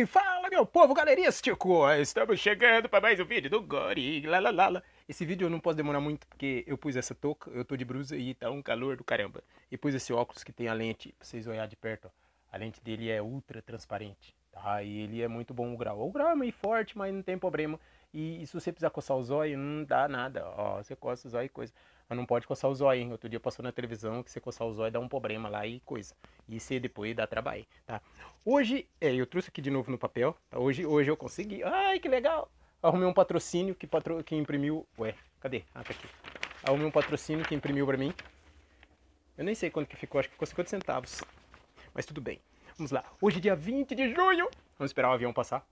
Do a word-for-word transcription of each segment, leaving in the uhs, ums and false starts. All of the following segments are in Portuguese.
aí, fala meu povo galerístico, estamos chegando para mais um vídeo do Gorila Lalala. Esse vídeo eu não posso demorar muito porque eu pus essa touca, eu tô de brusa e tá um calor do caramba. E pus esse óculos que tem a lente, pra vocês olharem de perto, ó. A lente dele é ultra transparente, tá? E ele é muito bom o grau, o grau é meio forte, mas não tem problema. E, e se você precisar coçar o zóio, não dá nada, ó, você coça o zóio e coisa. Mas não pode coçar o zóio, hein? Outro dia passou na televisão que você coçar o zóio dá um problema lá e coisa. E você depois dá trabalho, tá? Hoje, é, eu trouxe aqui de novo no papel, tá? Hoje, hoje eu consegui, ai que legal! Arrumei um patrocínio que, patro... que imprimiu, ué, cadê? Ah, tá aqui. Arrumei um patrocínio que imprimiu pra mim. Eu nem sei quanto que ficou, acho que ficou cinquenta centavos. Mas tudo bem, vamos lá. Hoje dia vinte de junho, vamos esperar o avião passar.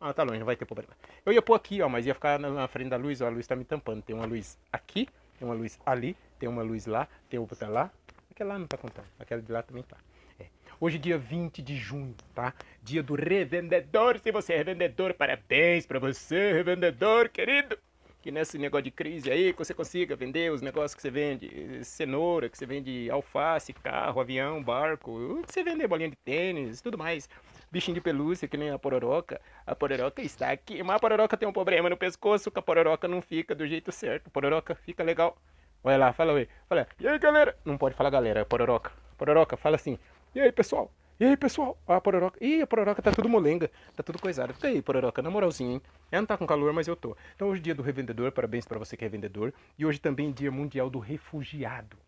Ah, tá longe, não vai ter problema. Eu ia pôr aqui, ó, mas ia ficar na frente da luz, ó, a luz tá me tampando. Tem uma luz aqui, tem uma luz ali, tem uma luz lá, tem outra lá. Aquela lá não tá contando, aquela de lá também tá. É. Hoje dia vinte de junho, tá? Dia do revendedor. Se você é revendedor, parabéns pra você, revendedor, querido. Que nesse negócio de crise aí, que você consiga vender os negócios que você vende. Cenoura, que você vende alface, carro, avião, barco. Que você vende bolinha de tênis, tudo mais. Bichinho de pelúcia, que nem a pororoca. A pororoca está aqui, mas a pororoca tem um problema no pescoço, que a pororoca não fica do jeito certo. A pororoca fica legal. Olha lá, fala oi. Fala, e aí, galera? Não pode falar galera, é pororoca. Pororoca, fala assim, e aí, pessoal? E aí, pessoal? A pororoca... Ih, a pororoca tá tudo molenga, tá tudo coisada. Fica aí, pororoca, na moralzinha, hein? Ela não tá com calor, mas eu tô. Então, hoje é dia do revendedor, parabéns pra você que é vendedor. E hoje também é dia mundial do refugiado.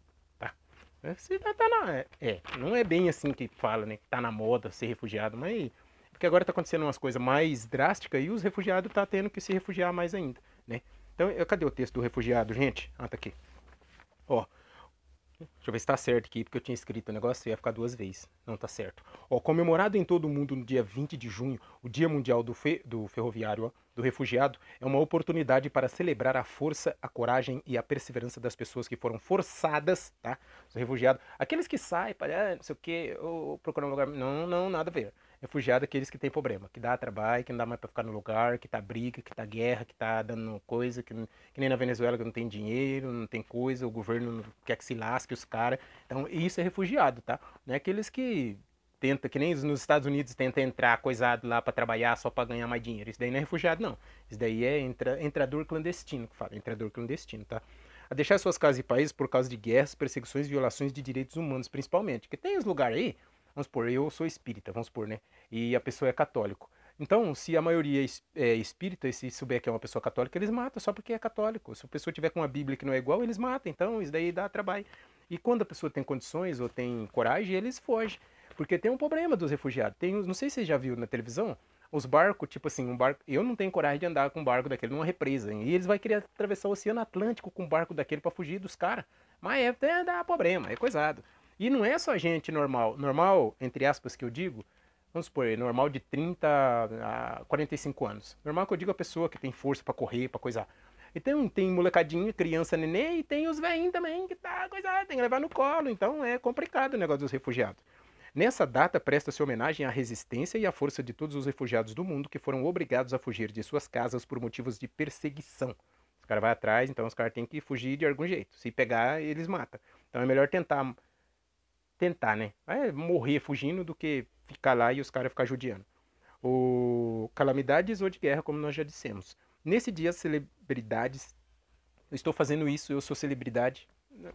Você tá, tá na, é, não é bem assim que fala, né? Tá na moda ser refugiado, mas... Porque agora tá acontecendo umas coisas mais drásticas e os refugiados tá tendo que se refugiar mais ainda, né? Então, eu, cadê o texto do refugiado, gente? Ah, tá aqui. Ó, deixa eu ver se tá certo aqui, porque eu tinha escrito o negócio e ia ficar duas vezes. Não tá certo. Ó, comemorado em todo o mundo no dia vinte de junho, o Dia Mundial do, fe, do Ferroviário, ó, do Refugiado, é uma oportunidade para celebrar a força, a coragem e a perseverança das pessoas que foram forçadas, tá? Os refugiados, aqueles que saem para, ah, não sei o que, ou procurar um lugar, não, não, nada a ver. Refugiado é aqueles que tem problema, que dá trabalho, que não dá mais pra ficar no lugar, que tá briga, que tá guerra, que tá dando coisa, que, que nem na Venezuela que não tem dinheiro, não tem coisa, o governo não quer que se lasque os caras. Então isso é refugiado, tá? Não é aqueles que tenta, que nem nos Estados Unidos tenta entrar coisado lá pra trabalhar só pra ganhar mais dinheiro. Isso daí não é refugiado, não. Isso daí é entra, entrador clandestino, que fala, entrador clandestino, tá? A deixar suas casas e países por causa de guerras, perseguições e violações de direitos humanos, principalmente. Porque tem os lugares aí... Vamos supor, eu sou espírita, vamos supor, né? E a pessoa é católico. Então, se a maioria é espírita e se souber que é uma pessoa católica, eles matam só porque é católico. Se a pessoa tiver com uma Bíblia que não é igual, eles matam. Então, isso daí dá trabalho. E quando a pessoa tem condições ou tem coragem, eles fogem. Porque tem um problema dos refugiados. Tem, não sei se você já viu na televisão, os barcos, tipo assim, um barco... Eu não tenho coragem de andar com um barco daquele numa represa, hein? E eles vão querer atravessar o Oceano Atlântico com um barco daquele para fugir dos caras. Mas é, é, dá problema, é coisado. E não é só gente normal, normal, entre aspas, que eu digo, vamos supor, normal de trinta a quarenta e cinco anos. Normal que eu digo a pessoa que tem força pra correr, pra coisar. E tem, tem molecadinho, criança, neném, e tem os velhinhos também, que tá coisado, tem que levar no colo. Então é complicado o negócio dos refugiados. Nessa data presta-se homenagem à resistência e à força de todos os refugiados do mundo que foram obrigados a fugir de suas casas por motivos de perseguição. Os caras vão atrás, então os caras têm que fugir de algum jeito. Se pegar, eles matam. Então é melhor tentar... Tentar, né? É morrer fugindo do que ficar lá e os caras ficar judiando. O... Calamidades ou de guerra, como nós já dissemos. Nesse dia, celebridades... Eu estou fazendo isso, eu sou celebridade.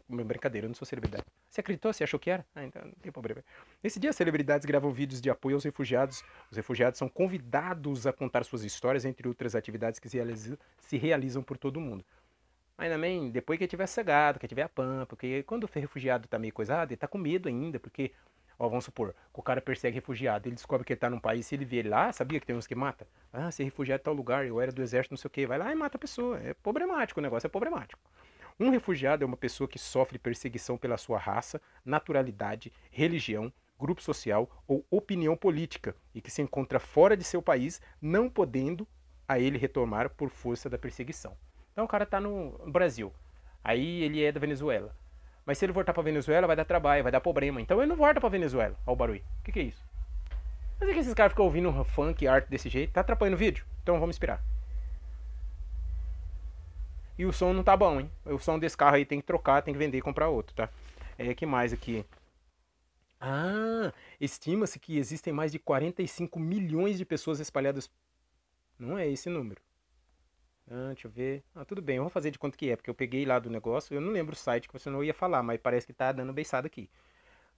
Não, brincadeira, eu não sou celebridade. Você acreditou? Você achou que era? Ah, então não tem problema. Nesse dia, celebridades gravam vídeos de apoio aos refugiados. Os refugiados são convidados a contar suas histórias, entre outras atividades que se realizam, se realizam por todo o mundo. Mas também, depois que tiver cegado, que tiver a pampa, porque quando o refugiado tá meio coisado, ele tá com medo ainda, porque, ó, vamos supor, que o cara persegue refugiado, ele descobre que ele tá num país, se ele vê ele lá, sabia que tem uns que mata? Ah, se refugiado em tal lugar, eu era do exército, não sei o que, vai lá e mata a pessoa, é problemático, o negócio é problemático. Um refugiado é uma pessoa que sofre perseguição pela sua raça, naturalidade, religião, grupo social ou opinião política, e que se encontra fora de seu país, não podendo a ele retomar por força da perseguição. Então o cara tá no Brasil, aí ele é da Venezuela. Mas se ele voltar pra Venezuela vai dar trabalho, vai dar problema. Então ele não volta pra Venezuela. Olha o barulho. O que que é isso? Mas é que esses caras ficam ouvindo um funk e arte desse jeito. Tá atrapalhando o vídeo? Então vamos esperar. E o som não tá bom, hein? O som desse carro aí tem que trocar, tem que vender e comprar outro, tá? É, que mais aqui? Ah, estima-se que existem mais de quarenta e cinco milhões de pessoas espalhadas. Não é esse número. Ah, deixa eu ver. Ah, tudo bem, eu vou fazer de quanto que é, porque eu peguei lá do negócio, eu não lembro o site, que você não ia falar, mas parece que tá dando beiçada aqui.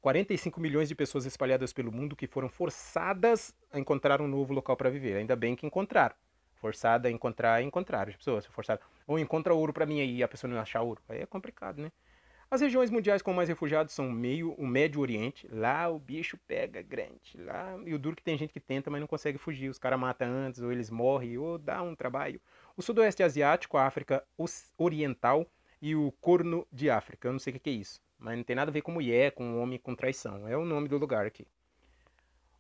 quarenta e cinco milhões de pessoas espalhadas pelo mundo que foram forçadas a encontrar um novo local para viver. Ainda bem que encontraram. Forçada a encontrar, encontrar. As pessoas forçadas. Ou encontra ouro para mim aí, a pessoa não achar ouro. Aí é complicado, né? As regiões mundiais com mais refugiados são meio, o Médio Oriente. Lá o bicho pega grande. Lá, e o duro que tem gente que tenta, mas não consegue fugir. Os caras matam antes, ou eles morrem, ou dá um trabalho. O Sudoeste Asiático, a África Oriental e o Corno de África. Eu não sei o que é isso. Mas não tem nada a ver com mulher, com homem, com traição. É o nome do lugar aqui.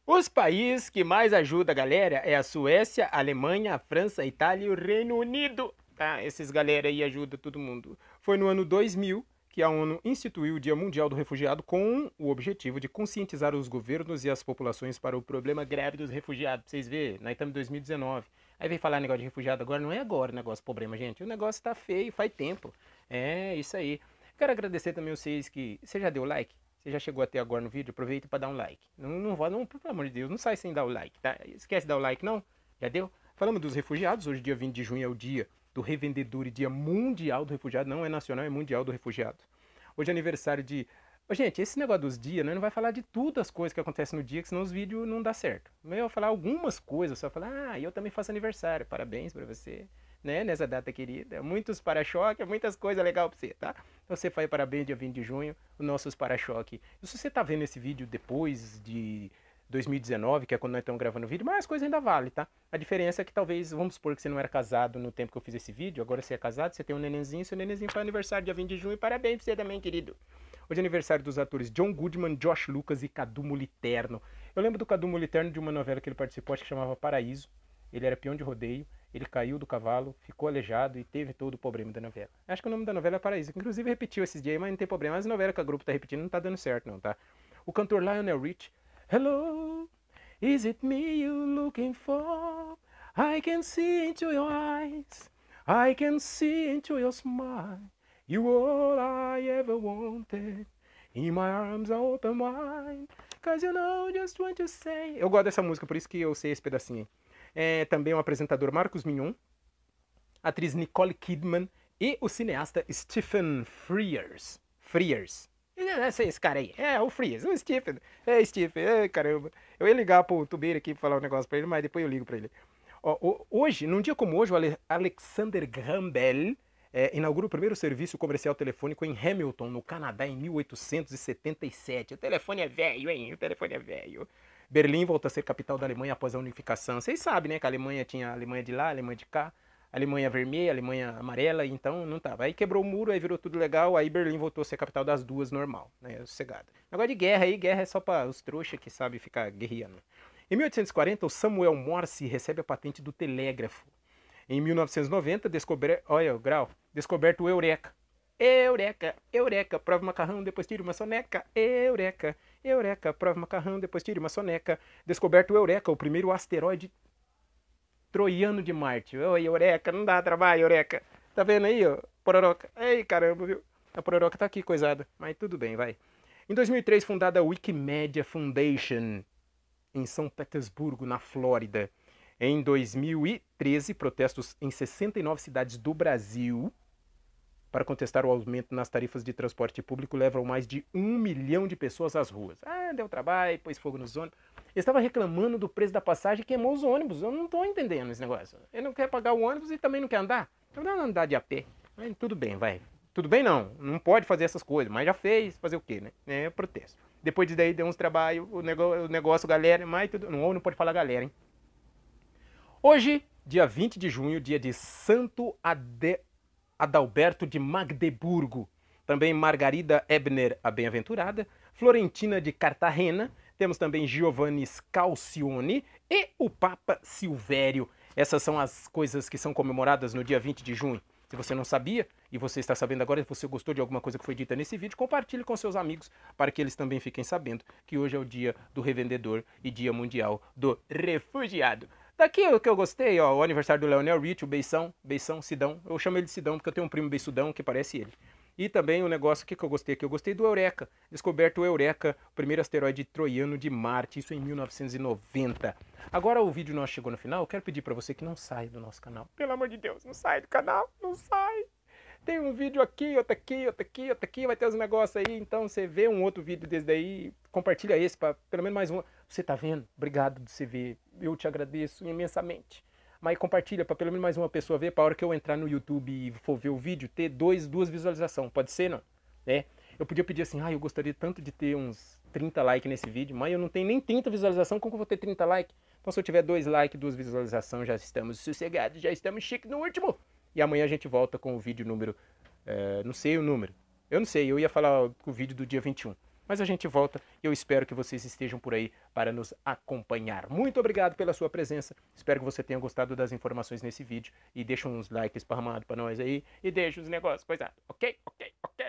Os países que mais ajudam a galera é a Suécia, a Alemanha, a França, a Itália e o Reino Unido. Tá? Esses galera aí ajudam todo mundo. Foi no ano dois mil... que a ONU instituiu o Dia Mundial do Refugiado com o objetivo de conscientizar os governos e as populações para o problema grave dos refugiados. Pra vocês verem, nós estamos em dois mil e dezenove. Aí vem falar negócio de refugiado agora, não é agora o negócio problema, gente. O negócio tá feio, faz tempo. É, isso aí. Quero agradecer também vocês que... Você já deu like? Você já chegou até agora no vídeo? Aproveita para dar um like. Não, não, não, pelo amor de Deus, não sai sem dar o like, tá? Esquece de dar o like, não? Já deu? Falamos dos refugiados, hoje dia vinte de junho é o dia... do revendedor e dia mundial do refugiado. Não é nacional, é mundial do refugiado. Hoje é aniversário de... Ô, gente, esse negócio dos dias, né? Não vai falar de tudo as coisas que acontecem no dia, que senão os vídeos não dá certo. Eu vou falar algumas coisas, só falar, ah, eu também faço aniversário, parabéns pra você, né? Nessa data querida, muitos para-choques, muitas coisas legais pra você, tá? Então você faz parabéns dia vinte de junho, os nossos para-choques. Se você tá vendo esse vídeo depois de... dois mil e dezenove, que é quando nós estamos gravando o vídeo, mas as coisas ainda valem, tá? A diferença é que talvez, vamos supor que você não era casado no tempo que eu fiz esse vídeo, agora você é casado, você tem um nenenzinho, seu nenenzinho faz aniversário dia vinte de junho, e parabéns pra você também, querido. Hoje é aniversário dos atores John Goodman, Josh Lucas e Cadu Moliterno. Eu lembro do Cadu Moliterno de uma novela que ele participou, acho que chamava Paraíso, ele era peão de rodeio, ele caiu do cavalo, ficou aleijado e teve todo o problema da novela. Acho que o nome da novela é Paraíso, inclusive repetiu esses dias aí, mas não tem problema, mas a novela que a grupo tá repetindo não tá dando certo não, tá? O cantor Lionel Richie, hello, is it me you're looking for? I can see into your eyes, I can see into your smile. You all I ever wanted, in my arms I open wide, cause you know just what you say. Eu gosto dessa música, por isso que eu sei esse pedacinho. É também o apresentador Marcos Mignon, a atriz Nicole Kidman e o cineasta Stephen Frears. Frears. Esse cara aí, é o Frears, o Stephen, é Stephen, é, caramba. Eu ia ligar pro tubeiro aqui pra falar um negócio pra ele, mas depois eu ligo pra ele. Ó, hoje, num dia como hoje, o Ale Alexander Graham Bell é, inaugura o primeiro serviço comercial telefônico em Hamilton, no Canadá, em mil oitocentos e setenta e sete. O telefone é velho, hein? O telefone é velho. Berlim volta a ser capital da Alemanha após a unificação. Vocês sabem, né, que a Alemanha tinha a Alemanha de lá, a Alemanha de cá. Alemanha vermelha, Alemanha amarela, então não tava. Aí quebrou o muro, aí virou tudo legal, aí Berlim voltou a ser a capital das duas, normal, né, sossegado. Negócio de guerra aí, guerra é só para os trouxas que sabem ficar guerreando. Em mil oitocentos e quarenta, o Samuel Morse recebe a patente do telégrafo. Em mil novecentos e noventa, descobre... olha o grau, descoberto o Eureka. Eureka, Eureka, prova macarrão, depois tira uma soneca. Eureka, Eureka, prova macarrão, depois tira uma soneca. Descoberto o Eureka, o primeiro asteroide... troiano de Marte. Oi, Eureka, não dá trabalho, Eureka. Tá vendo aí, ó? Pororoca. Ei, caramba, viu? A pororoca tá aqui, coisada. Mas tudo bem, vai. Em dois mil e três, fundada a Wikimedia Foundation, em São Petersburgo, na Flórida. Em dois mil e treze, protestos em sessenta e nove cidades do Brasil para contestar o aumento nas tarifas de transporte público levam mais de um milhão de pessoas às ruas. Ah, deu trabalho, pôs fogo nos ônibus. Eu estava reclamando do preço da passagem e queimou os ônibus. Eu não estou entendendo esse negócio. Ele não quer pagar o ônibus e também não quer andar. Então dá uma andar de a pé. Mas tudo bem, vai. Tudo bem não. Não pode fazer essas coisas. Mas já fez. Fazer o quê, né? É protesto. Depois disso daí deu uns trabalhos. O negócio, o negócio galera. Mas tudo... Não, não pode falar galera, hein? Hoje, dia vinte de junho, dia de Santo Ade... Adalberto de Magdeburgo. Também Margarida Ebner, a Bem-Aventurada. Florentina de Cartagena. Temos também Giovanni Scalcioni e o Papa Silvério. Essas são as coisas que são comemoradas no dia vinte de junho. Se você não sabia e você está sabendo agora, se você gostou de alguma coisa que foi dita nesse vídeo, compartilhe com seus amigos para que eles também fiquem sabendo que hoje é o dia do revendedor e dia mundial do refugiado. Daqui o que eu gostei, ó, o aniversário do Lionel Richie, o Beição, Beição, Sidão. Eu chamo ele de Sidão porque eu tenho um primo Beiçudão que parece ele. E também um negócio que, que eu gostei aqui, eu gostei do Eureka. Descoberto o Eureka, o primeiro asteroide troiano de Marte, isso em mil novecentos e noventa. Agora o vídeo nosso chegou no final, eu quero pedir para você que não saia do nosso canal. Pelo amor de Deus, não sai do canal, não sai. Tem um vídeo aqui, outro aqui, outro aqui, outro aqui, vai ter uns negócios aí. Então você vê um outro vídeo desde aí, compartilha esse para pelo menos mais um. Você tá vendo? Obrigado de você ver, eu te agradeço imensamente. Mas compartilha para pelo menos mais uma pessoa ver, para a hora que eu entrar no YouTube e for ver o vídeo, ter dois, duas visualizações. Pode ser, não? É. Eu podia pedir assim, ah, eu gostaria tanto de ter uns trinta likes nesse vídeo, mas eu não tenho nem trinta visualizações, como que eu vou ter trinta likes? Então se eu tiver dois likes, duas visualizações, já estamos sossegados, já estamos chique no último. E amanhã a gente volta com o vídeo número, é, não sei o número, eu não sei, eu ia falar o vídeo do dia vinte e um. Mas a gente volta e eu espero que vocês estejam por aí para nos acompanhar. Muito obrigado pela sua presença. Espero que você tenha gostado das informações nesse vídeo. E deixa uns likes esparramados para nós aí. E deixa os negócios coisados. Ok? Ok? Ok?